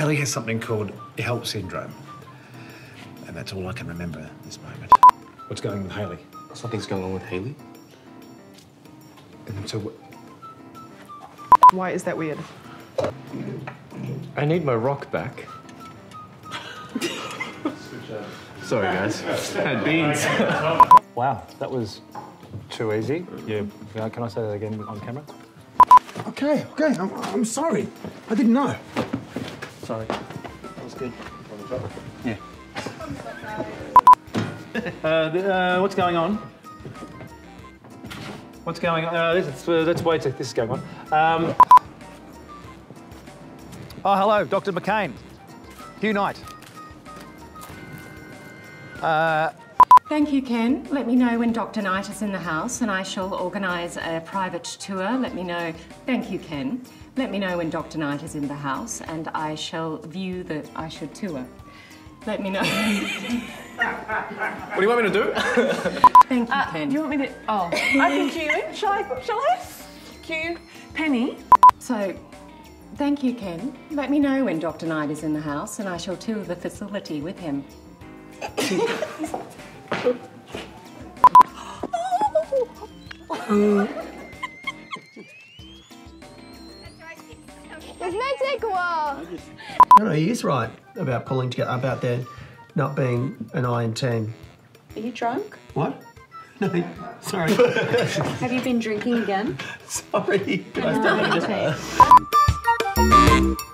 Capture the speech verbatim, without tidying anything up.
Haley has something called HELP syndrome. And that's all I can remember at this moment. What's going on with Haley? Something's going on with Haley? And so what? Why is that weird? I need my rock back. Sorry, guys. Had beans. Wow, that was too easy. Yeah. Can I say that again on camera? Okay, okay. I'm, I'm sorry. I didn't know. Sorry. That was good. Yeah. uh, uh, what's going on? What's going on? Uh, this, uh, that's way too. This is going on. Um, oh, hello, Doctor McCain. Hugh Knight. Uh, Thank you, Ken. Let me know when Doctor Knight is in the house and I shall organise a private tour. Let me know. Thank you, Ken. Let me know when Doctor Knight is in the house and I shall view the... I should tour. Let me know. What do you want me to do? Thank you, uh, Pen. Do you want me to... Oh. I can cue in. Shall I? Shall I? Cue Penny. So, thank you, Ken. Let me know when Doctor Knight is in the house and I shall tour the facility with him. mm. It's meant to take a while. No, no, he is right about pulling together, about there not being an iron team. Are you drunk? What? No, sorry. Have you been drinking again? Sorry. I